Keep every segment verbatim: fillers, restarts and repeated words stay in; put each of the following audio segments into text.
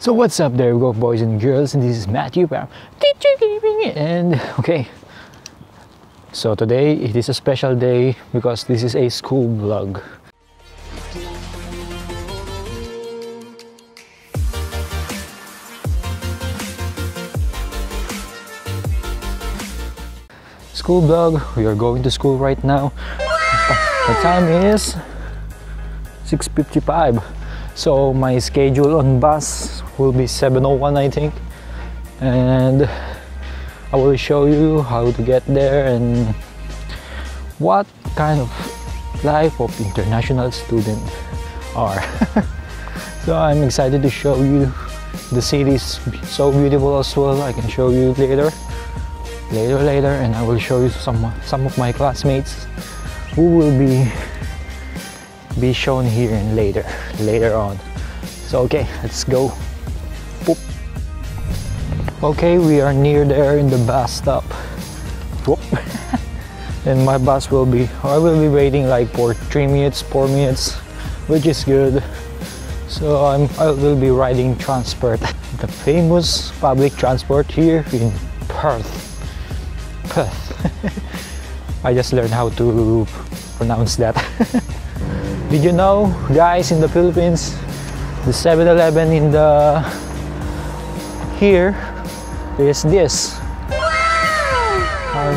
So what's up there, we go boys and girls, and this is Matthew from and okay. So today it is a special day because this is a school vlog. School vlog, we are going to school right now. The time is six fifty-five. So my schedule on bus will be seven oh one, I think, and I will show you how to get there and what kind of life of international students are. So I'm excited to show you. The city is so beautiful as well. I can show you later, later, later, and I will show you some some of my classmates who will be be shown here and later later on. So okay, let's go. Boop. Okay, we are near there in the bus stop. Whoop. And my bus will be I will be waiting like for three minutes, four minutes, which is good. So I'm I will be riding transport, the famous public transport here in Perth. Perth. I just learned how to pronounce that. Did you know, guys, in the Philippines, the seven eleven in the here is this? Wow! How,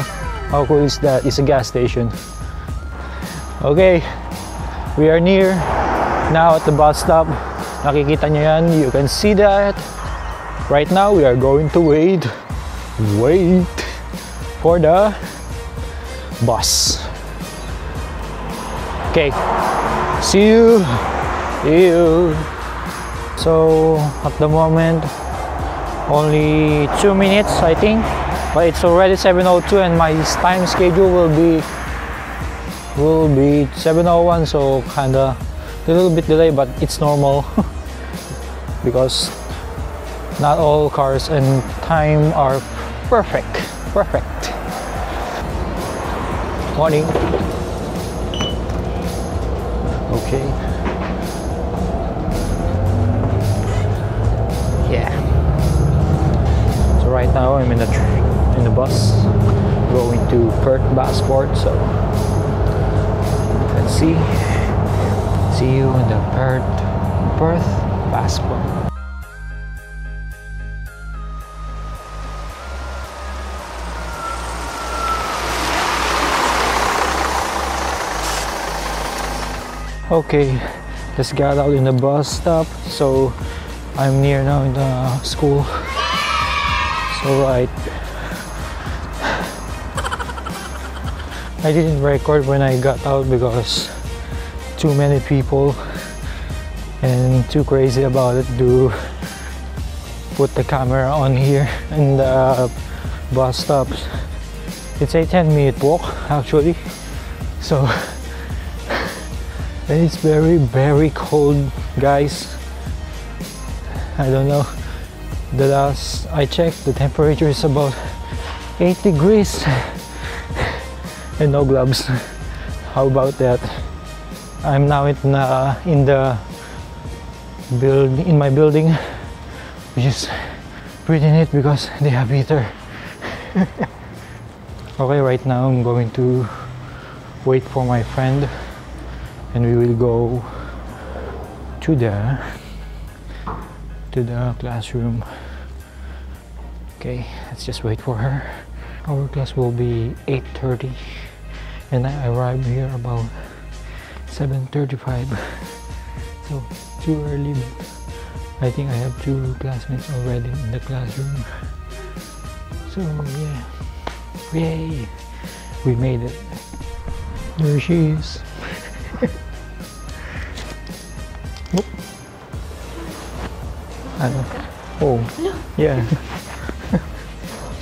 how cool is that? It's a gas station. Okay, we are near now at the bus stop. Nakikita nyo yan, you can see that. Right now, we are going to wait, wait for the bus. Okay. See you. you. So at the moment, only two minutes, I think, but it's already seven oh two, and my time schedule will be will be seven oh one. So kinda a little bit delay, but it's normal because not all cars and time are perfect. Perfect. Morning. Okay. Yeah. So right now I'm in the in the bus going to Perth Passport. So let's see. See you in the Perth Perth Passport. Okay, just got out in the bus stop, so I'm near now in the school. So right, I didn't record when I got out because too many people and too crazy about it to put the camera on here in the bus stop. It's a ten minute walk actually, so. And it's very, very cold, guys. I don't know. The last I checked, the temperature is about eight degrees. And no gloves. How about that? I'm now in, uh, in the build in my building, which is pretty neat because they have heater. Okay, right now I'm going to wait for my friend. And we will go to the to the classroom. Okay, let's just wait for her. Our class will be eight thirty, and I arrived here about seven thirty-five. So too early, but I think I have two classmates already in the classroom. So yeah, yay, we made it. There she is. I don't know. Oh, yeah.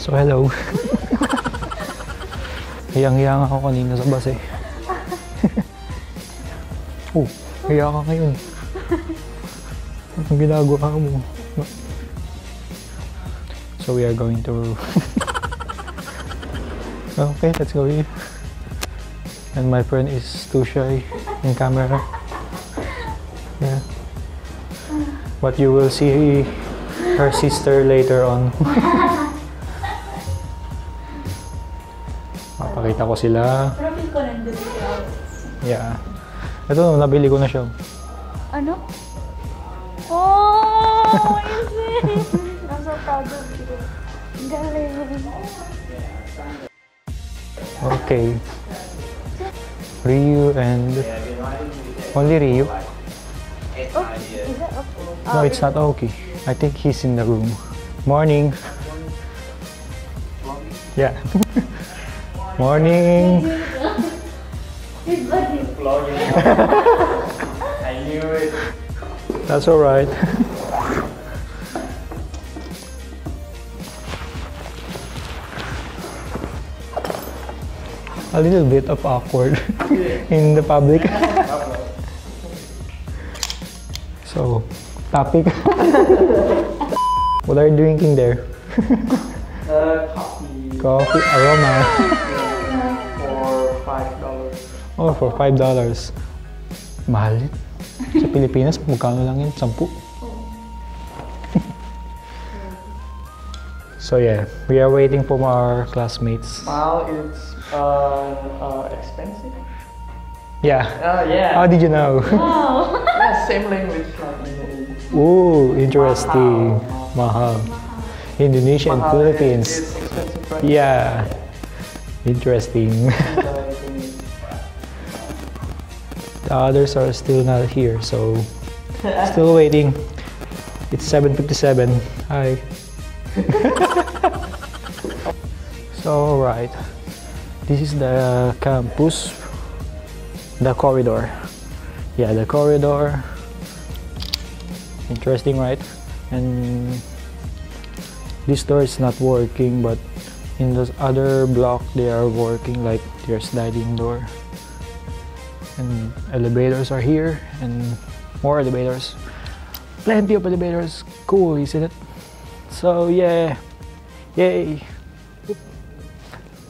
So hello. Hiyang-hiyang ako kanina sa bus eh. Oh, hiya ka ngayon. Anong ginagawa mo? So we are going to... Okay, let's go here. And my friend is too shy in camera. Yeah. But you will see her sister later on. Papakita ko sila. Yeah. Ito, nabili ko na siya. Ano? Oh, is it? I'm so proud of you. Galing. Okay. Ryu and... Only Ryu? Oh, is that okay? No, it's not okay. I think he's in the room. Morning. Yeah. Morning. He's vlogging. I knew it. That's all right. A little bit of awkward in the public. So, topic. What are you drinking there? uh, coffee. Coffee aroma. For five dollars. Oh, for five dollars. Mahal yun. Sa Pilipinas, magkano lang yun? Sampu. So yeah, we are waiting for our classmates. Wow, it's uh, uh, expensive? Yeah. Oh, yeah. How did you know? Wow. Yeah, same language from Indonesia. Ooh, interesting. Mahal. Mahal. Indonesia Mahal and Philippines. Is, is expensive, right? Yeah. Interesting. The others are still not here, so still waiting. It's seven fifty-seven. Hi. So, alright. This is the campus. The corridor. Yeah, the corridor. Interesting, right? And this door is not working, but in the other block they are working, like their sliding door. And elevators are here, and more elevators. Plenty of elevators. Cool, isn't it? So yeah, yay!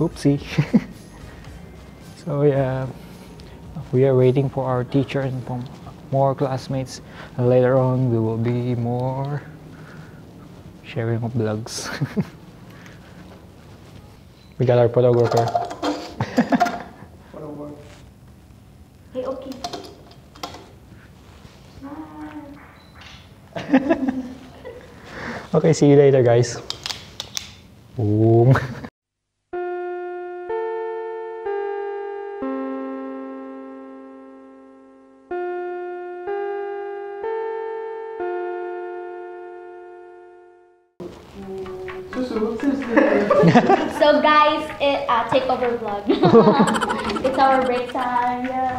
Oopsie. So yeah, we are waiting for our teacher and for more classmates. And later on, we will be more sharing of vlogs. We got our photographer. Hey, okay. Okay, see you later, guys. Boom. So guys, it uh, take over vlog. It's our break time. Yo.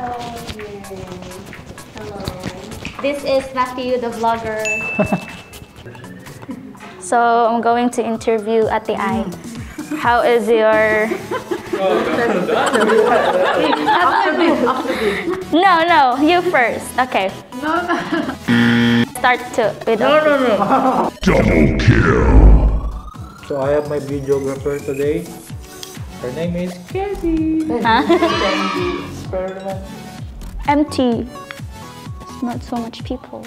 Hello. This is Matthew the vlogger. So I'm going to interview Ate Ai. How is your? No, no, you first. Okay. No, no. Start to with. No, no, no. Double kill. So I have my videographer today. Her name is Kathy. Experiment. Empty. It's not so much people.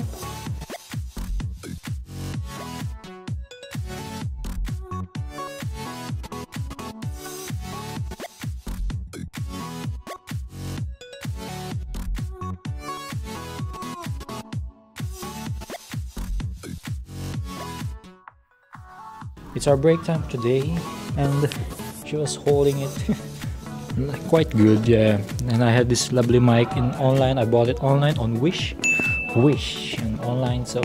It's our break time today, and she was holding it quite good, yeah. And I had this lovely mic in online. I bought it online on Wish, Wish, and online. So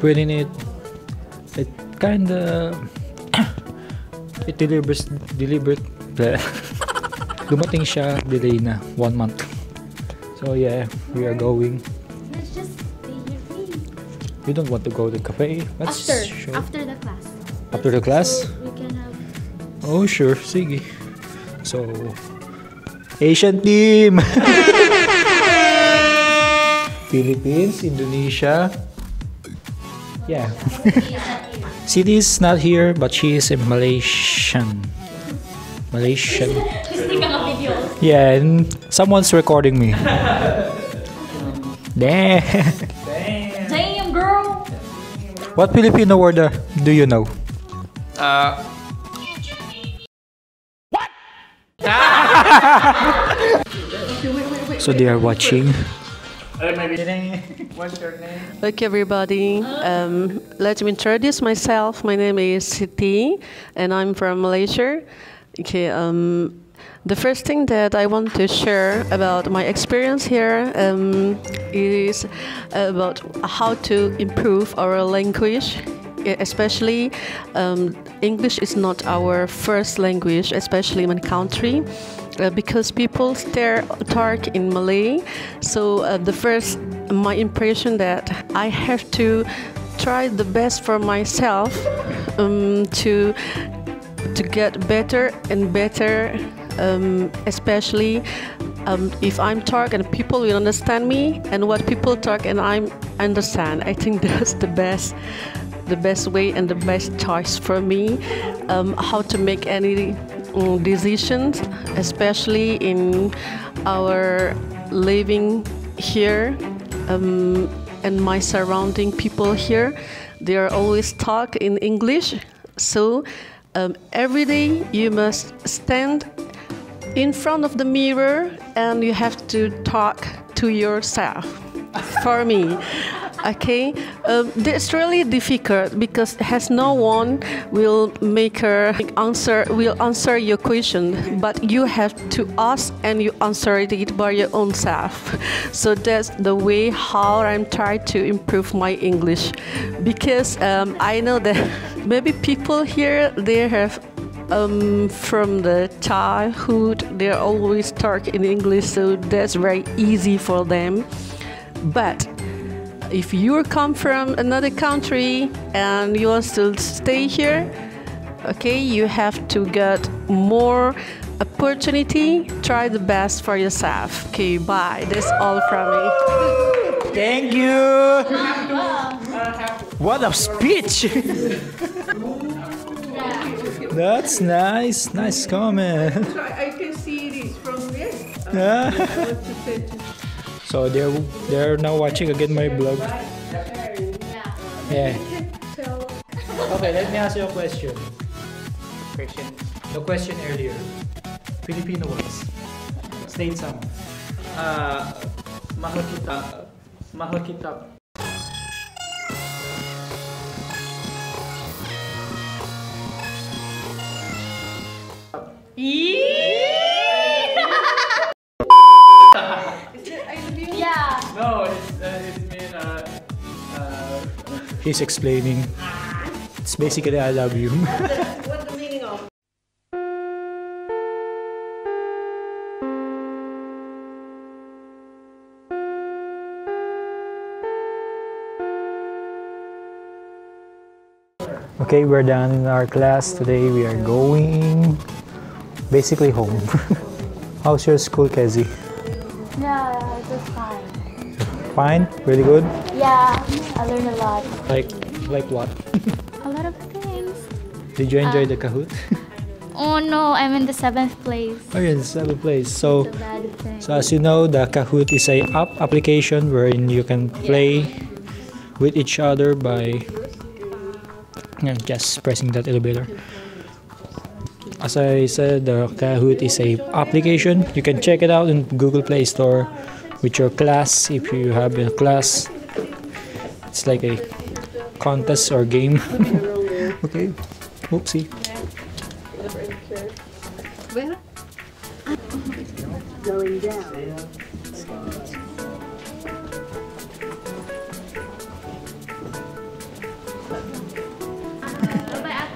putting it, it kind of it delivers, delivered. Dumating siya, delay na one month. So yeah, we are going. Let's just stay here, please. You don't want to go to the cafe? Let's after, show. after the class. After the class? So we can have... Oh sure, sige. So, Asian team! Philippines, Indonesia. Yeah. Siti is not here, but she is a Malaysian. Malaysian. Yeah, and someone's recording me. Damn. Damn, girl. What Filipino word do you know? Uh... What? So they are watching. What's your name? Okay, everybody. Um, let me introduce myself. My name is Siti, and I'm from Malaysia. Okay. Um, the first thing that I want to share about my experience here um, is about how to improve our language. Especially, um, English is not our first language, especially in my country. Uh, because people stare, talk in Malay, so uh, the first, my impression that I have to try the best for myself um, to to get better and better, um, especially um, if I'm talk and people will understand me, and what people talk and I'm understand. I think that's the best. the best way and the best choice for me, um, how to make any um, decisions, especially in our living here um, and my surrounding people here. They are always talk in English, so um, every day you must stand in front of the mirror and you have to talk to yourself. For me. Okay, um, that's really difficult because has no one will make her answer will answer your question, but you have to ask and you answer it by your own self. So that's the way how I'm trying to improve my English, because um, I know that maybe people here they have. Um, from the childhood, they always talk in English, so that's very easy for them. But if you come from another country and you want to stay here, okay, you have to get more opportunity. Try the best for yourself. Okay, bye. That's all from me. Thank you. What a speech! That's nice, nice comment. I can see this from this. Yeah. So they're they're now watching again my blog. Yeah. Okay, let me ask you a question. Question. The question earlier. Filipino words. State some. Uh, mahal kita, mahal kita. Yeah. Is it I love you? Yeah. No, it's uh, it's mean uh, uh he's explaining. It's basically I love you. What's the meaning of? Okay, we're done in our class today. We are going basically home. How's your school, Kezi? Yeah, it was fine. Fine? Really good? Yeah, I learned a lot. Like, like what? A lot of things. Did you enjoy uh, the Kahoot? Oh no, I'm in the seventh place. Oh, you're in the seventh place. So, so as you know, the Kahoot is a app application wherein you can play yeah. with each other by yeah, just pressing that elevator. As I said, the Kahoot is an application. You can check it out in Google Play Store with your class if you have a class. It's like a contest or game. Okay. Oopsie. Going down.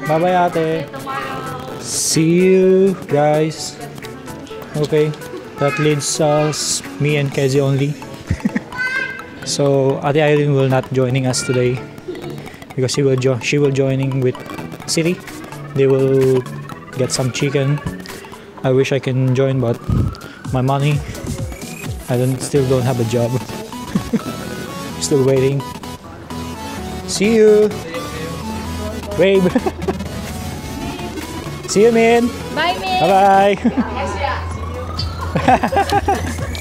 Bye bye, Ate. See you guys. Okay, that leads us, me and Kezi only. So Ate Irene will not joining us today because she will jo she will joining with Siri. They will get some chicken. I wish I can join, but my money. I don't still don't have a job. Still waiting. See you, babe. See you, man. Bye, man. Bye-bye.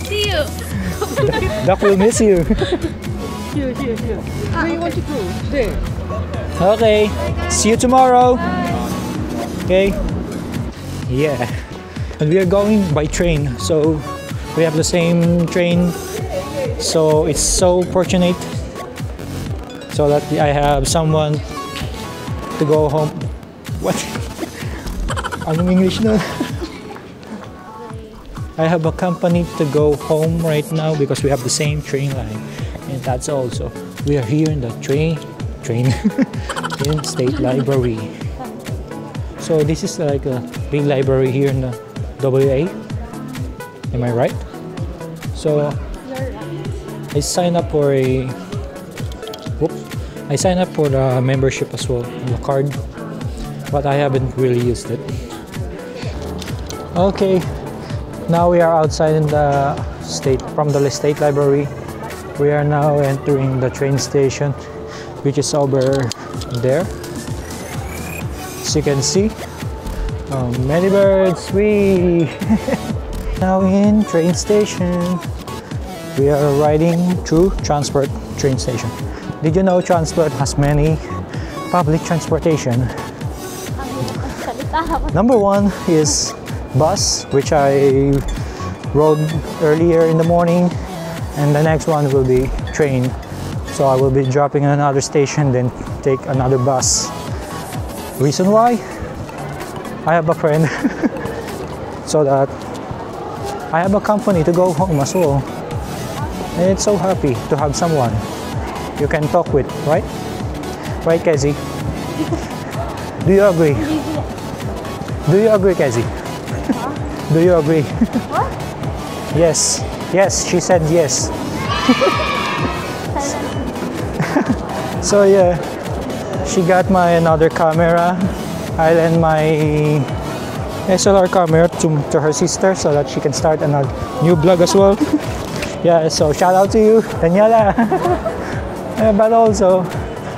See you. Doc will miss you. Here, here, here. Where do you want to go? There. Okay, see you tomorrow. Okay, yeah. And we are going by train, so we have the same train. So it's so fortunate so that I have someone to go home. What? I'm English now. I have a company to go home right now because we have the same train line. And that's also. We are here in the train, train, in State Library. So this is like a big library here in the W A. Am I right? So I signed up for a, whoops, I signed up for the membership as well, on the card. But I haven't really used it. Okay. Now we are outside in the state, from the State Library. We are now entering the train station, which is over there. As you can see, um, many birds, we now in train station. We are riding through transport train station. Did you know transport has many public transportation? Number one is bus, which I rode earlier in the morning, and the next one will be train. So I will be dropping at another station, then take another bus. Reason why? I have a friend, so that I have a company to go home as well. And it's so happy to have someone you can talk with, right? Right, Kezzy? Do you agree? Do you agree, Kezzy? Do you agree? What? Yes. Yes, she said yes. So yeah, she got my another camera. I lent my S L R camera to, to her sister so that she can start another new vlog as well. Yeah, so shout out to you, Daniela. Yeah, but also,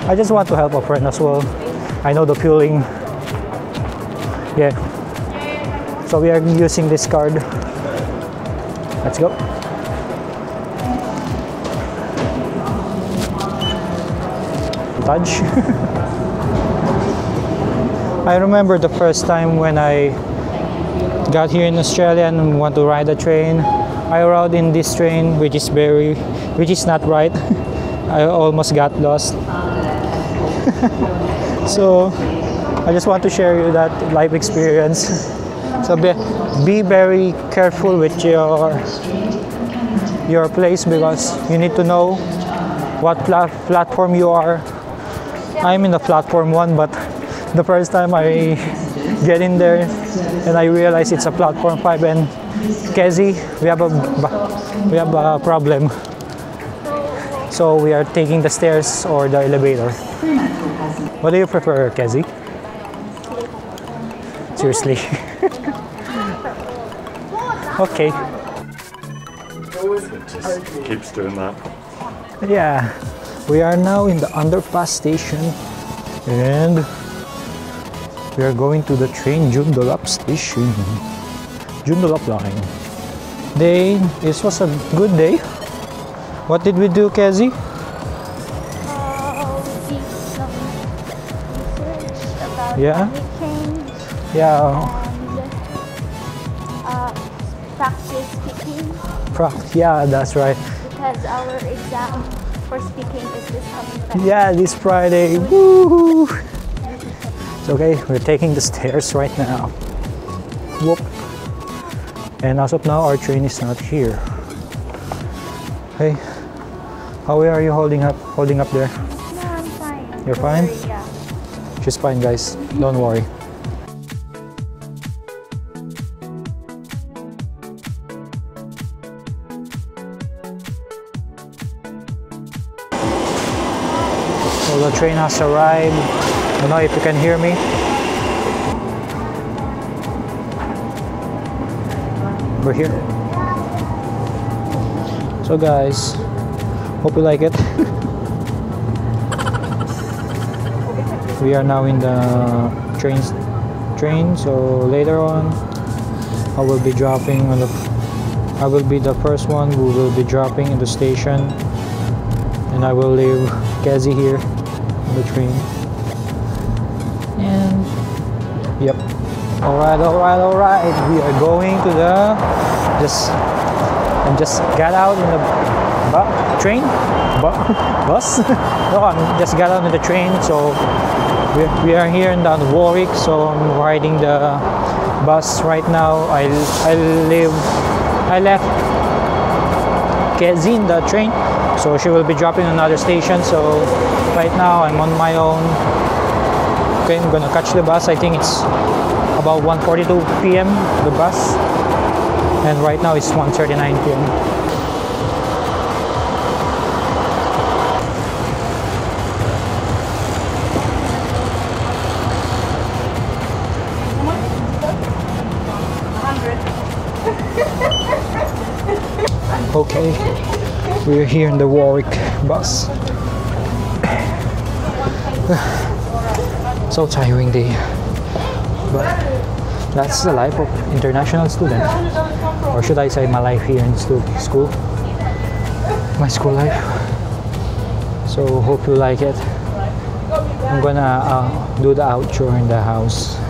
I just want to help a friend as well. I know the feeling. Yeah. So we are using this card. Let's go. Touch. I remember the first time when I got here in Australia and want to ride a train. I rode in this train, which is very, which is not right. I almost got lost. So I just want to share you that life experience. So be, be very careful with your your place because you need to know what pla platform you are. I'm in the platform one, but the first time I get in there and I realize it's a platform five. And Kezzy, we have a we have a problem. So we are taking the stairs or the elevator. What do you prefer, Kezzy? Seriously. Okay. It just keeps doing that. Yeah. We are now in the underpass station and we are going to the train Joondalup station. Joondalup line. Day, this was a good day. What did we do, Kezzy? Uh, yeah. Yeah. Practice speaking. Practice, yeah, that's right. Because our exam for speaking is this coming Friday. Yeah, this Friday. Woo! It's okay. We're taking the stairs right now. Whoop! And as of now, our train is not here. Hey, how are you holding up? Holding up there? No, I'm fine. You're fine? Worry, yeah. She's fine, guys. Don't worry. The train has arrived. I don't know if you can hear me. We're here. So guys, hope you like it. We are now in the train, train. So later on, I will be dropping on the. I will be the first one who will be dropping in the station, and I will leave Kezzy here. on the train. And yep. Alright, alright, alright. We are going to the just and just got out in the bu train. Bu bus? No, I just got out in the train, so we we are here in down Warwick, so I'm riding the bus right now. I I live I left Kezin the train. So she will be dropping another station, so right now I'm on my own. Okay, I'm gonna catch the bus. I think it's about one forty-two p m the bus, and right now it's one thirty-nine p m Okay. We're here in the Warwick bus. So tiring day, but that's the life of international student, or should I say my life here in school, my school life. So hope you like it. I'm gonna uh, do the outro in the house.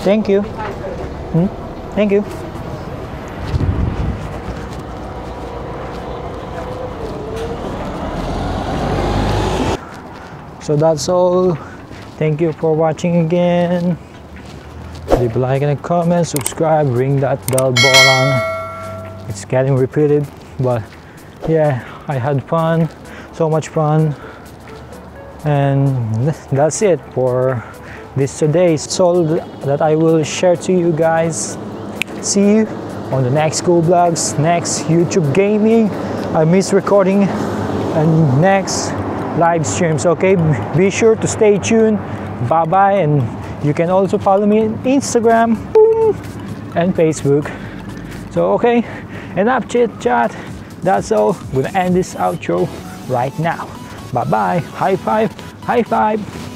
Thank you. Hmm? Thank you. So that's all. Thank you for watching again. Leave a like and a comment, subscribe, ring that bell button. It's getting repeated, but yeah, I had fun, so much fun. And that's it for this today. It's all that I will share to you guys. See you on the next school vlogs, next YouTube gaming. I miss recording, and next live streams. Okay, be sure to stay tuned. Bye bye, and you can also follow me on Instagram and Facebook. So okay, enough chit chat. That's all. I'm gonna end this outro right now. Bye bye. High five. High five.